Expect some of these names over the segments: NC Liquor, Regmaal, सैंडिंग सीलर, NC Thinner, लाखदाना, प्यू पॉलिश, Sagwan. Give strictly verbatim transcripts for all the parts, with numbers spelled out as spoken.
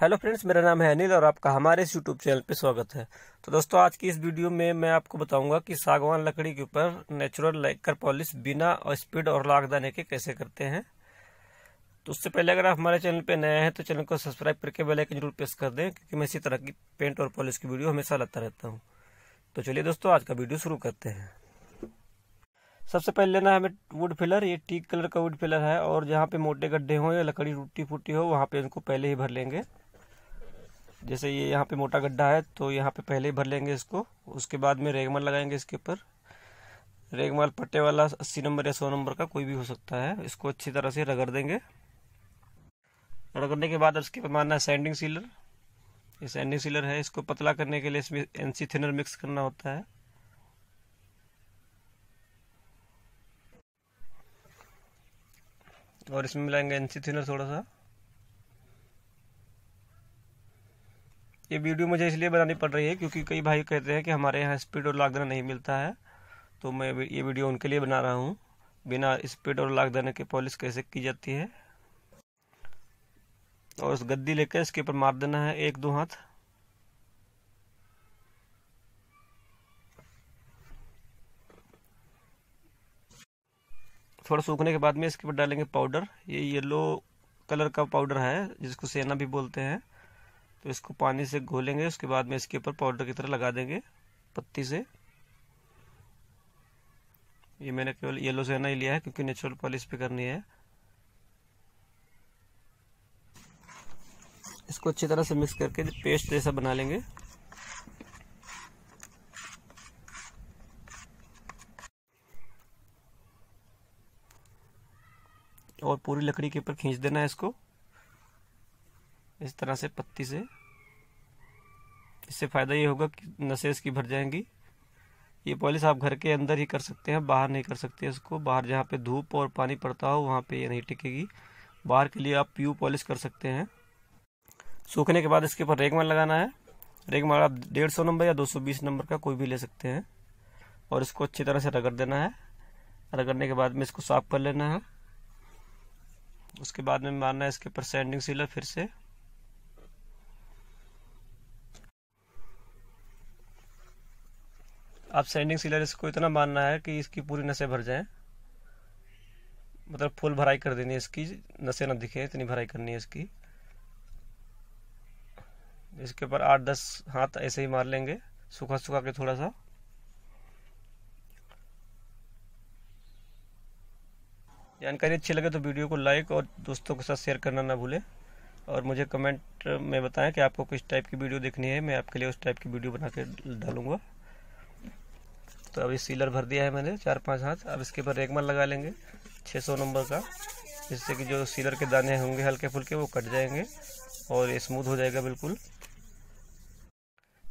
Hello friends, मेरा नाम है अनिल और आपका हमारे इस यूट्यूब चैनल पे स्वागत है। तो दोस्तों, आज की इस वीडियो में मैं आपको बताऊंगा कि सागवान लकड़ी के ऊपर नेचुरल लाइकर पॉलिश बिना और स्पीड और लाखदाने के कैसे करते हैं। तो उससे पहले अगर आप हमारे चैनल पे नए हैं तो चैनल को सब्सक्राइब करके बेल आइकन जरूर प्रेस कर दें, क्योंकि मैं इसी तरह की पेंट और पॉलिश की वीडियो हमेशा लाता रहता हूँ। तो चलिए दोस्तों, आज का वीडियो शुरू करते हैं। सबसे पहले लेना है हमें वुड फिलर। ये टीक कलर का वुड फिलर है और जहाँ पे मोटे गड्ढे हों या लकड़ी टूटी फूटी हो वहाँ पे इनको पहले ही भर लेंगे। जैसे ये यहाँ पे मोटा गड्ढा है तो यहाँ पे पहले ही भर लेंगे इसको। उसके बाद में रेगमाल लगाएंगे इसके ऊपर। रेगमाल पट्टे वाला अस्सी नंबर या सौ नंबर का कोई भी हो सकता है। इसको अच्छी तरह से रगड़ देंगे। रगड़ने के बाद इसके बाद मारना है सैंडिंग सीलर। ये सैंडिंग सीलर है, इसको पतला करने के लिए इसमें एनसी थिनर मिक्स करना होता है। और इसमें मिलाएंगे एनसी थिनर थोड़ा सा। ये वीडियो मुझे इसलिए बनानी पड़ रही है क्योंकि कई भाई कहते हैं कि हमारे यहाँ स्पीड और लाखदाना नहीं मिलता है, तो मैं ये वीडियो उनके लिए बना रहा हूँ। बिना स्पीड और लाखदाना के पॉलिश कैसे की जाती है। और उस गद्दी लेकर इसके ऊपर मार देना है एक दो हाथ। थोड़ा सूखने के बाद में इसके ऊपर डालेंगे पाउडर। ये येलो कलर का पाउडर है जिसको सेना भी बोलते हैं। तो इसको पानी से घोलेंगे, उसके बाद में इसके ऊपर पाउडर की तरह लगा देंगे पत्ती से। ये मैंने केवल येलो सेना ही लिया है क्योंकि नेचुरल पॉलिश पे करनी है। इसको अच्छी तरह से मिक्स करके पेस्ट जैसा बना लेंगे। और पूरी लकड़ी के ऊपर खींच देना है इसको इस तरह से पत्ती से। इससे फ़ायदा ये होगा कि नसें इसकी भर जाएंगी। ये पॉलिश आप घर के अंदर ही कर सकते हैं, बाहर नहीं कर सकते इसको। बाहर जहाँ पे धूप और पानी पड़ता हो वहाँ पे ये नहीं टिकेगी। बाहर के लिए आप प्यू पॉलिश कर सकते हैं। सूखने के बाद इसके ऊपर रेगमाल लगाना है। रेगमाल आप डेढ़ सौ नंबर या दो सौ बीस नंबर का कोई भी ले सकते हैं। और इसको अच्छी तरह से रगड़ देना है। रगड़ने के बाद में इसको साफ कर लेना है। उसके बाद में मारना है इसके ऊपर सैंडिंग सीलर फिर से। आप सैंडिंग सीलर इसको इतना मारना है कि इसकी पूरी नसें भर जाएं, मतलब फुल भराई कर देनी है इसकी, नसें ना दिखें, इतनी भराई करनी है इसकी। इसके ऊपर आठ दस हाथ ऐसे ही मार लेंगे सूखा सूखा के थोड़ा सा। जानकारी अच्छी लगे तो वीडियो को लाइक और दोस्तों के साथ शेयर करना ना भूलें। और मुझे कमेंट में बताएं कि आपको किस टाइप की वीडियो देखनी है। मैं आपके लिए उस टाइप की वीडियो बना के डालूंगा। तो अभी सीलर भर दिया है मैंने चार पांच हाथ। अब इसके ऊपर रेगमाल लगा लेंगे छह सौ नंबर का, जिससे कि जो सीलर के दाने होंगे हल्के फुल्के वो कट जाएंगे और ये स्मूथ हो जाएगा बिल्कुल।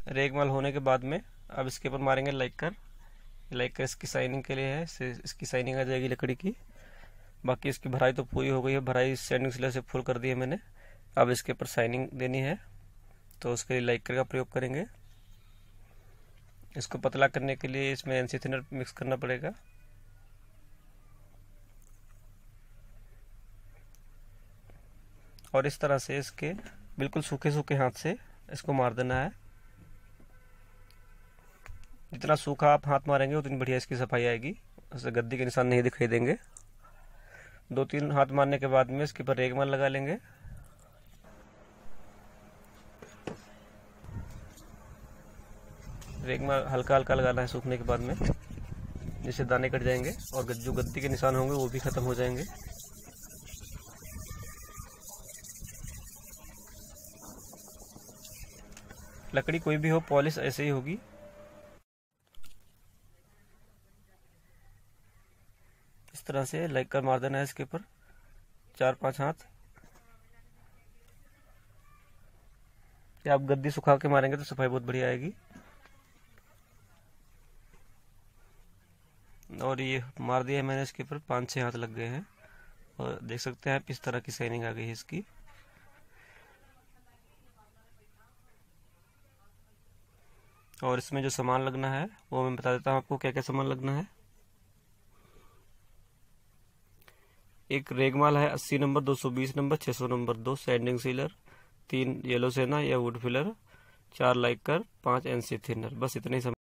रेगमाल होने के बाद में अब इसके ऊपर मारेंगे लाइकर। लाइकर इसकी शाइनिंग के लिए है, इससे इसकी शाइनिंग आ जाएगी लकड़ी की। बाकी इसकी भराई तो पूरी हो गई है, भराई सैंडिंग सीलर से फुल कर दी है मैंने। अब इसके ऊपर शाइनिंग देनी है तो उसके लिए लाइकर का प्रयोग करेंगे। इसको पतला करने के लिए इसमें एनसी थिनर मिक्स करना पड़ेगा। और इस तरह से इसके बिल्कुल सूखे सूखे हाथ से इसको मार देना है। जितना सूखा आप हाथ मारेंगे उतनी बढ़िया इसकी सफाई आएगी, उससे गद्दी के निशान नहीं दिखाई देंगे। दो तीन हाथ मारने के बाद में इसके ऊपर रेगमाल लगा लेंगे। रेगमाल हल्का हल्का लगाना है सूखने के बाद में, जिससे दाने कट जाएंगे और जो गद्दी के निशान होंगे वो भी खत्म हो जाएंगे। लकड़ी कोई भी हो पॉलिश ऐसे ही होगी। इस तरह से लाइकर मार देना है इसके ऊपर चार पांच हाथ। या आप गद्दी सुखा के मारेंगे तो सफाई बहुत बढ़िया आएगी। और ये मार दिया है मैंने, इसके ऊपर पाँच छः हाथ लग गए हैं और देख सकते हैं आप इस तरह की शाइनिंग आ गई है इसकी। और इसमें जो सामान लगना है वो मैं बता देता हूँ आपको क्या क्या सामान लगना है। एक रेगमाल है अस्सी नंबर, दो सौ बीस नंबर, छह सौ नंबर, दो सैंडिंग सीलर, तीन येलो सेना या वुड फिलर, चार लाइकर, पांच एनसी थिनर। बस इतने ही।